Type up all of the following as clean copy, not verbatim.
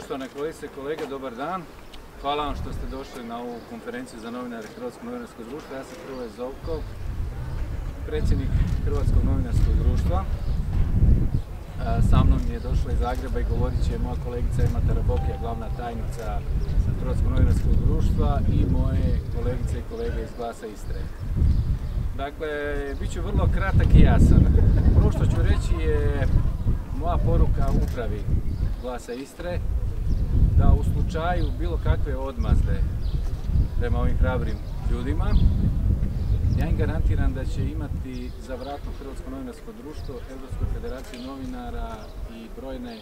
Poštovane kolegice i kolege, dobar dan. Hvala vam što ste došli na ovu konferenciju za novinare Hrvatskog novinarskog društva. Ja sam Hrvoje Zovkov, predsjednik Hrvatskog novinarskog društva. Sa mnom je došla iz Zagreba i govorit će moja kolegica Ema Tarabokija, glavna tajnica Hrvatskog novinarskog društva, i moje kolegice i kolege iz Glasa Istre. Dakle, bit ću vrlo kratak i jasan. Prvo što ću reći je moja poruka upravi Glasa Istre, da u slučaju bilo kakve odmazde prema ovim hrabrim ljudima, ja im garantiram da će imati za vratom Hrvatsko novinarsko društvo, Europsku federaciju novinara i brojne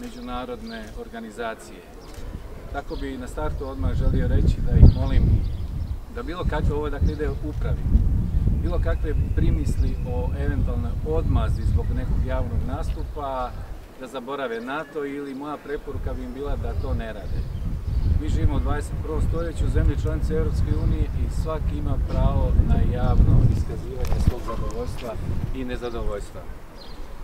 međunarodne organizacije. Tako bi na startu odmah želio reći da ih molim da bilo kakve, ovo dakle ide upravi, bilo kakve primisli o eventualnoj odmazdi zbog nekog javnog nastupa, da zaborave na to, ili moja preporuka bi im bila da to ne rade. Mi živimo u 21. stoljeću, zemlje članice Europske unije, i svaki ima pravo na javno iskazivanje svog zadovoljstva i nezadovoljstva.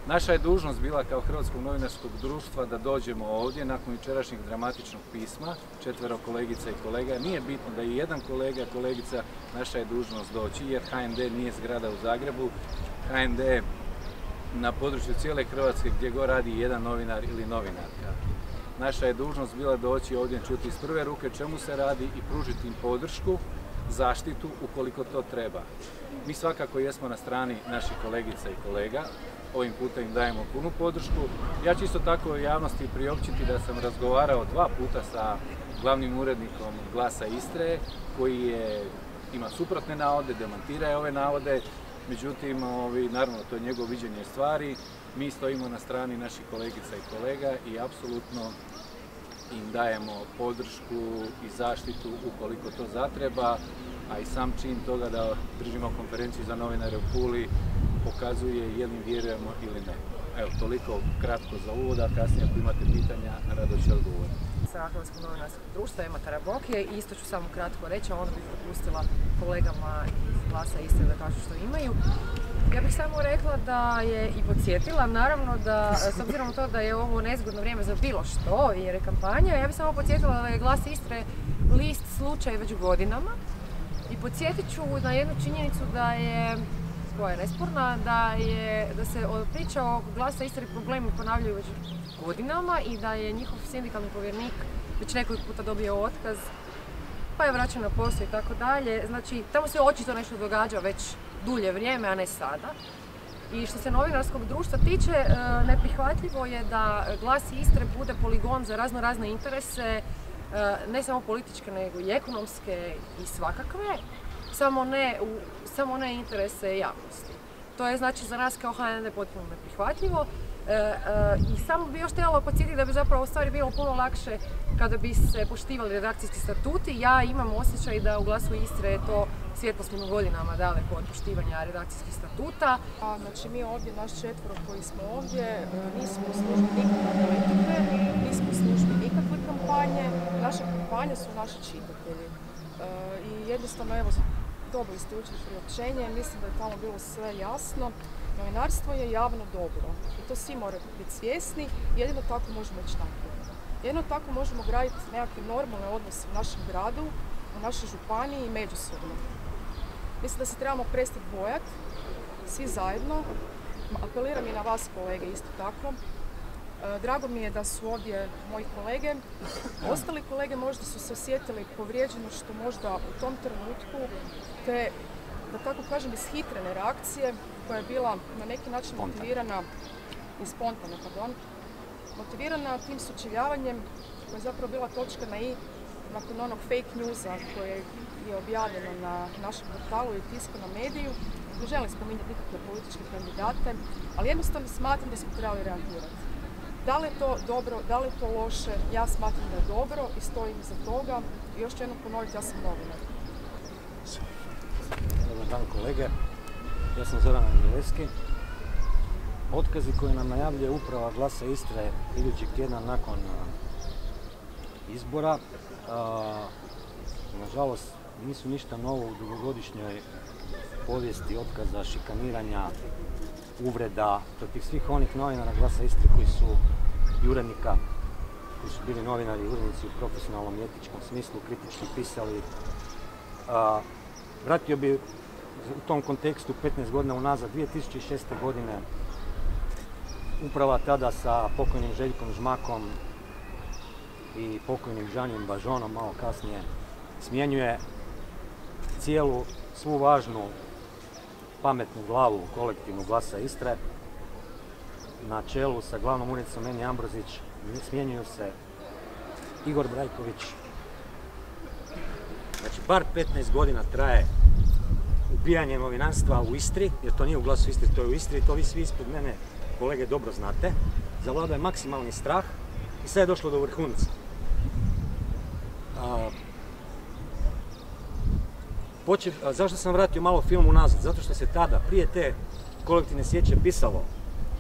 Naša je dužnost bila kao Hrvatskog novinarskog društva da dođemo ovdje nakon jučerašnjeg dramatičnog pisma, 4 kolegica i kolega, nije bitno da je jedan kolega, kolegica, naša je dužnost doći, jer HND nije zgrada u Zagrebu, HND je na području cijele Hrvatske gdje god radi jedan novinar ili novinarka. Naša je dužnost bila doći ovdje, čuti iz prve ruke čemu se radi i pružiti im podršku, zaštitu ukoliko to treba. Mi svakako jesmo na strani naših kolegica i kolega, ovim putem im dajemo punu podršku. Ja ću isto tako u javnosti priopćiti da sam razgovarao 2 puta sa glavnim urednikom Glasa Istre, koji ima suprotne navode, demantira je ove navode. Međutim, naravno, to je njegovo viđenje stvari. Mi stojimo na strani naših kolegica i kolega i apsolutno im dajemo podršku i zaštitu ukoliko to zatreba, a i sam čin toga da držimo konferenciju za novinare u Puli pokazuje je li vjerujemo ili ne. Evo, toliko kratko za uvod, a kasnije ako imate pitanja, rado ću odgovoriti. Sa Hrvatskog novinarskog društva Ema Tarabokija, i isto ću samo kratko reći, a onda bih propustila kolegama iz Glasa Istre da kažu što imaju. Ja bih samo rekla da je i podsjetila, naravno, da s obzirom na to da je ovo nezgodno vrijeme za bilo što jer je kampanja, ja bih samo podsjetila da je Glas Istre list slučaj već godinama, i podsjetit ću na jednu činjenicu da je koja je nesporna, da se priča o Glasa Istre problemi ponavljaju već godinama, i da je njihov sindikalni povjernik već nekoliko puta dobio otkaz, pa je vraćen na posao i tako dalje. Znači, tamo se očito nešto događa već dulje vrijeme, a ne sada. I što se novinarskog društva tiče, neprihvatljivo je da Glas Istre bude poligon za raznorazne interese, ne samo političke, nego i ekonomske i svakakve, samo ne interese javnosti. To je, znači, za nas kao HND potpuno neprihvatljivo. I samo bi još trebalo podsjetiti da bi zapravo stvari bilo puno lakše kada bi se poštivali redakcijski statuti. Ja imam osjećaj da u Glasu Istre je to svjetlo smo godinama daleko od poštivanja redakcijskih statuta. Znači, mi ovdje, naš 4 koji smo ovdje, nismo u službi nikakve politike, nismo u službi nikakve kampanje. Naše kampanje su naši čitatelji. I jednostavno, evo, dobili ste jučer priopćenje, mislim da je tamo bilo sve jasno. Novinarstvo je javno dobro i to svi moraju biti svjesni, jedino tako možemo ići naprijed. Jedino tako možemo graditi nekakve normalne odnose u našem gradu, u našoj županiji i međusobno. Mislim da se trebamo prestati bojati, svi zajedno. Apeliram i na vas, kolege, isto tako. Drago mi je da su ovdje moji kolege. Ostali kolege možda su se osjetili povrijeđeno što možda u tom trenutku te, da tako kažem, ishitrene reakcije koja je bila na neki način motivirana i spontano, pardon, motivirana tim sučeljavanjem koja je zapravo bila točka na i nakon onog fake newsa koje je objavljeno na našem portalu i tiskanom mediju. Ne želim spominjati nikakve političke kandidate, ali jednostavno smatram da smo trebali reagirati. Da li je to dobro, da li je to loše, ja smatram da je dobro i stojim iza toga. I još ću jednom ponoviti, ja sam novinar. Dobar dan, kolege, ja sam Zoran Angeleski. Otkazi koje nam najavljuje uprava Glasa Istre idućeg tjedna nakon izbora, nažalost, nisu ništa novo u dugogodišnjoj povijesti otkaza, šikaniranja, uvreda protiv svih onih novinara Glasa Istre koji su, i urednika koji su bili novinari i urednici u profesionalnom i etičkom smislu, kritički pisali. Vratio bi u tom kontekstu 15 godina unazad, 2006. godine, uprava tada sa pokojnim Željkom Žmakom i pokojnim Žanjem Bažonom, malo kasnije, smjenjuje cijelu, svu važnu pametnu glavu kolektivnu Glasa Istre. Na čelu sa glavnom urednicom Eni Ambrozić smjenjuju se Igor Brajković. Znači, bar 15 godina traje ubijanje novinarstva u Istri, jer to nije u Glasu Istre, to je u Istri, to vi svi ispred mene, kolege, dobro znate. Zavladao je maksimalni strah i sad je došlo do vrhunca. Zašto sam vratio malo film unazad? Zato što se tada, prije te kolektivne sjeće, pisalo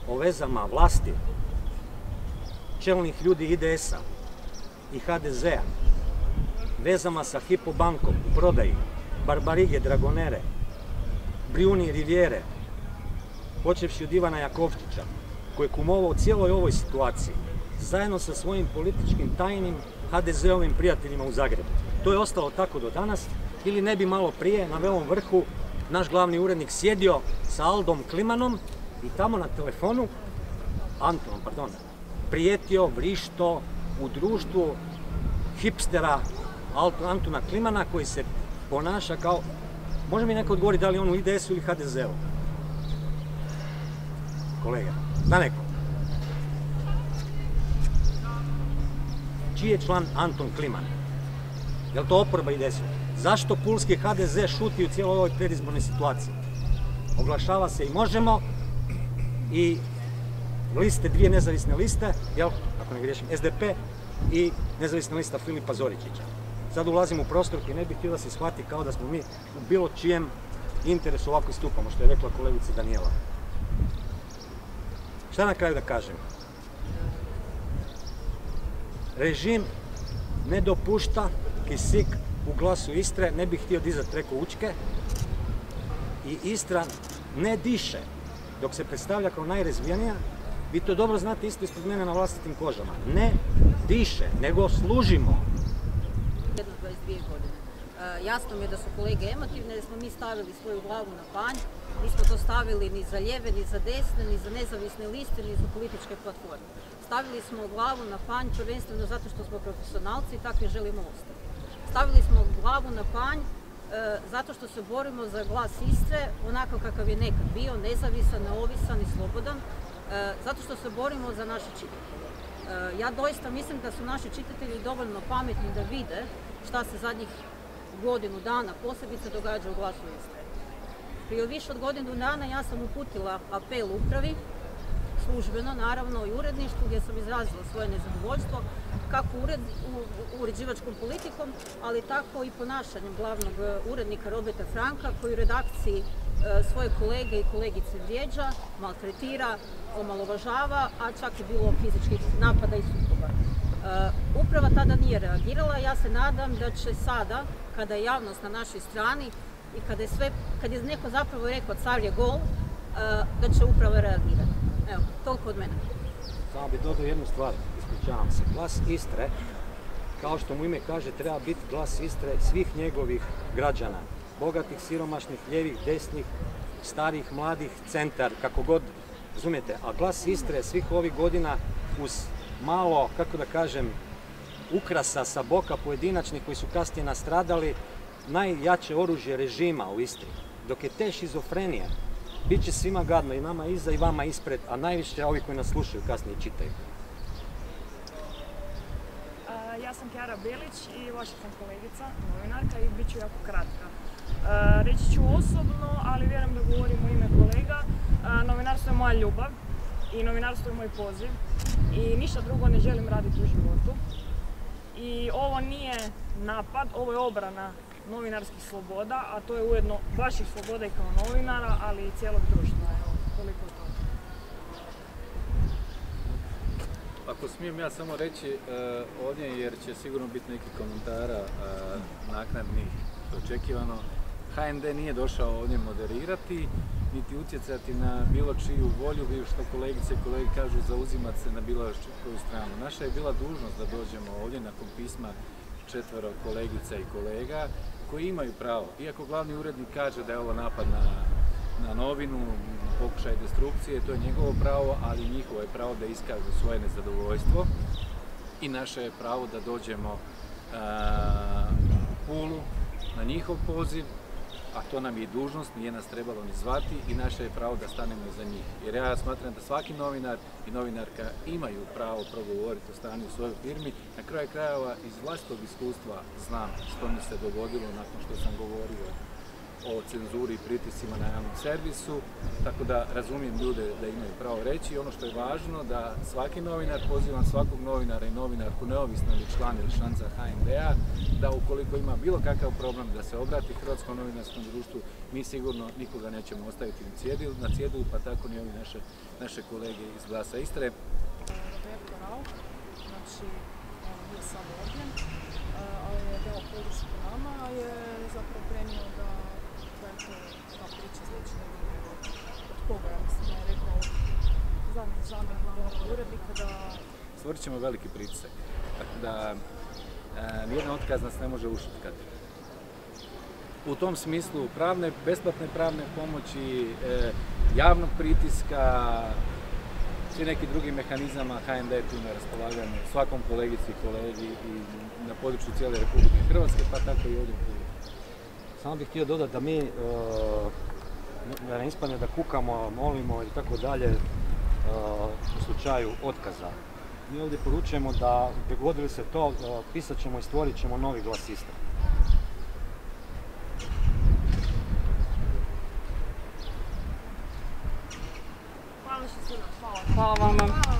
o vezama vlasti, čelnih ljudi IDS-a i HDZ-a, vezama sa Hypo bankom u prodaji, Barbarige, Dragonere, Brijuni, Rivijere, počevši od Ivana Jakovčića, koji je kumovao cijeloj ovoj situaciji, zajedno sa svojim političkim tajnim HDZ-ovim prijateljima u Zagrebu. To je ostalo tako do danas, ili ne bi malo prije na Velom vrhu naš glavni urednik sjedio sa Aldom Klimanom i tamo na telefonu, Antonom, pardon, prijetio, vrišto u društvu hipstera Antona Klimana koji se ponaša kao, može mi neko odgovoriti da li on u IDS-u ili HDZ-u? Kolega, zna neko? Čiji je član Anton Kliman? Je li to oporba IDS-u? Zašto pulski HDZ šuti u cijeloj ovoj predizbornoj situaciji? Oglašava se i Možemo i liste, dvije nezavisne liste, jel, ako ne griješim, SDP i nezavisna lista Filipa Zoričića. Sad ulazim u prostor koji ne bih htio da se shvati kao da smo mi u bilo čijem interesu ovako istupamo, što je rekla kolegica Danijela. Šta na kraju da kažem? Režim ne dopušta, kisik u Glasu Istre ne bih htio dizati preko Učke i Istra ne diše dok se predstavlja kao najrazvijenija. Vi to dobro znate isto ispod mene na vlastitim kožama. Ne diše, nego služimo. 22 godine. Jasno mi je da su kolege emotivne, jer smo mi stavili svoju glavu na panj. Nismo to stavili ni za lijeve, ni za desne, ni za nezavisne liste, ni za političke platforme. Stavili smo glavu na panj prvenstveno zato što smo profesionalci i takvi želimo ostati. Stavili smo glavu na panj zato što se borimo za Glas Istre, onako kakav je nekad bio, nezavisan, neovisan i slobodan, zato što se borimo za naše čitatelje. Ja doista mislim da su naši čitatelji dovoljno pametni da vide šta se zadnjih godinu dana posebice događa u Glasu Istre. Prije više od godinu dana ja sam uputila apel upravi, službeno naravno i uredništvu, gdje sam izrazila svoje nezadovoljstvo kako uređivačkom politikom, ali tako i ponašanjem glavnog urednika Roberta Franka koji u redakciji svoje kolege i kolegice vrijeđa, maltretira, omalovažava, a čak i bilo fizičkih napada i sukoba. Uprava tada nije reagirala, ja se nadam da će sada, kada je javnost na našoj strani i kada je neko zapravo rekao car je gol, da će uprava reagirati. Evo, toliko od mene. Samo bih dodao jednu stvar, ispričavam se. Glas Istre, kao što mu ime kaže, treba biti Glas Istre svih njegovih građana. Bogatih, siromašnih, lijevih, desnih, starih, mladih, centar, kako god, razumijete. A Glas Istre svih ovih godina uz malo, kako da kažem, ukrasa sa boka pojedinačnih koji su kasnije nastradali, najjače oružje režima u Istri. Dok je te šizofrenije, bit će svima gadno, i nama iza i vama ispred, a najviše ovi koji nas slušaju kasnije čitaju. Ja sam Kiara Bilić i vaša sam kolegica, novinarka i bit ću jako kratka. Reći ću osobno, ali vjerujem da govorim u ime kolega. Novinarstvo je moja ljubav i novinarstvo je moj poziv i ništa drugo ne želim raditi u životu. I ovo nije napad, ovo je obrana novinarskih sloboda, a to je ujedno vaših sloboda i kao novinara, ali i cijelog društva. Evo, koliko je to. Ako smijem ja samo reći ovdje, jer će sigurno biti nekih komentara naknadnih, očekivano, HND nije došao ovdje moderirati, niti utjecati na bilo čiju volju, bilo što kolegice i kolege kažu, zauzimati se na bilo koju stranu. Naša je bila dužnost da dođemo ovdje nakon pisma četvero kolegica i kolega koji imaju pravo. Iako glavni urednik kaže da je ovo napad na novinu, pokušaj destrukcije, to je njegovo pravo, ali njihovo je pravo da iskažu svoje nezadovoljstvo i naše je pravo da dođemo u Pulu na njihov poziv, a to nam je dužnost, nije nas trebalo ni zvati i naše je pravo da stanemo iza njih. Jer ja smatram da svaki novinar i novinarka imaju pravo progovoriti o stanju u svojoj firmi. Na kraju krajeva iz vlastitog iskustva znam što mi se dogodilo nakon što sam govorio o cenzuri i pritiscima na javnom servisu, tako da razumijem ljude da imaju pravo reći i ono što je važno da svaki novinar, pozivam svakog novinara i novinarku, neovisno ili član ili članica HND-a, da ukoliko ima bilo kakav problem da se obrati Hrvatskom novinarskom društvu, mi sigurno nikoga nećemo ostaviti na cjedilu, pa tako ni ovi naše kolege iz Glasa Istre. Stvorit ćemo veliki pritisak, tako da nijedna otkaz nas ne može ušutkati. U tom smislu besplatne pravne pomoći, javnog pritiska, svi neki drugi mehanizama HND je tu na raspolaganju svakom kolegici i kolegi i na području cijele Republike Hrvatske, pa tako i ovdje u Puli. Samo bih htio dodati da mi, da ne ispadne da kukamo, molimo i tako dalje u slučaju otkaza. Mi ovdje poručujemo da dogodili se to, pisat ćemo i stvorit ćemo novi Glas Istre. Hvala što ste došli. Hvala vama.